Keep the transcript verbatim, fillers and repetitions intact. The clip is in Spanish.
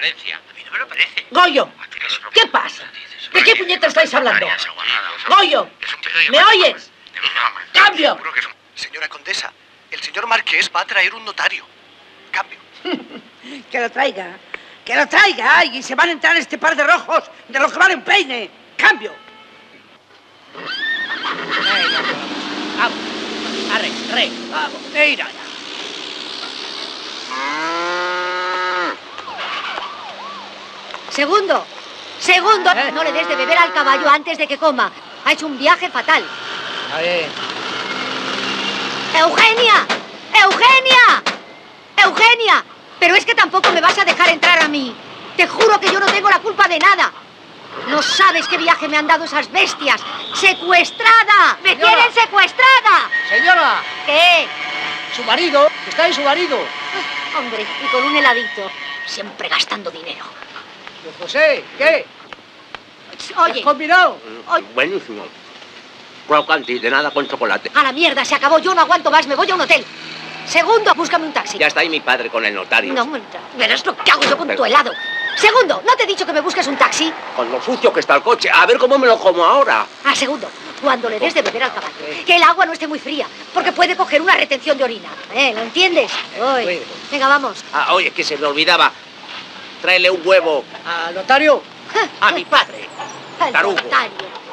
referencia. A mí no me lo parece. Goyo, ¿qué pasa? ¿De qué puñetas estáis hablando? Goyo, ¿me oyes? ¡Cambio! Señora condesa, el señor marqués va a traer un notario. Cambio. Que lo traiga, que lo traiga. Y se van a entrar este par de rojos de los que van en peine. Cambio. Vamos, arre, arre, vamos, mira ya. Segundo, segundo, ¿Eh? no le des de beber al caballo antes de que coma. Ha hecho un viaje fatal. A ver. ¡Eugenia! ¡Eugenia! ¡Eugenia! Pero es que tampoco me vas a dejar entrar a mí. Te juro que yo no tengo la culpa de nada. No sabes qué viaje me han dado esas bestias. ¡Secuestrada! ¡Me Señora. tienen secuestrada! Señora. ¿Qué? Su marido, está ahí su marido. Ah, hombre, y con un heladito. Siempre gastando dinero. José, ¿qué? Oye. ¿Has combinado? Oye. Buenísimo. Crocanti, de nada con chocolate. A la mierda, se acabó. Yo no aguanto más. Me voy a un hotel. Segundo, búscame un taxi. Ya está ahí mi padre con el notario. No, verás lo que hago yo con Pero... tu helado. Segundo, ¿no te he dicho que me busques un taxi? Con lo sucio que está el coche. A ver cómo me lo como ahora. Ah, segundo, cuando le des de beber al caballo, que el agua no esté muy fría, porque puede coger una retención de orina. ¿Eh? ¿Lo entiendes? Oye. Venga, vamos. Ah, oye, que se me olvidaba. Tráele un huevo. ¿Al notario? A mi padre. Al notario.